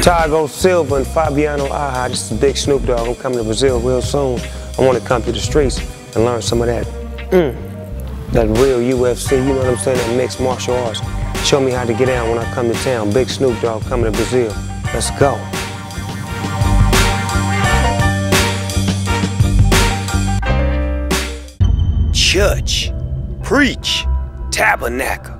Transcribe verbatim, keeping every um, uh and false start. Thiago Silva and Fabiano Aha. This is Big Snoop Dogg. I'm coming to Brazil real soon. I want to come to the streets and learn some of that, mm, that real U F C, you know what I'm saying, that mixed martial arts. Show me how to get down when I come to town. Big Snoop Dogg coming to Brazil. Let's go. Church, preach, tabernacle.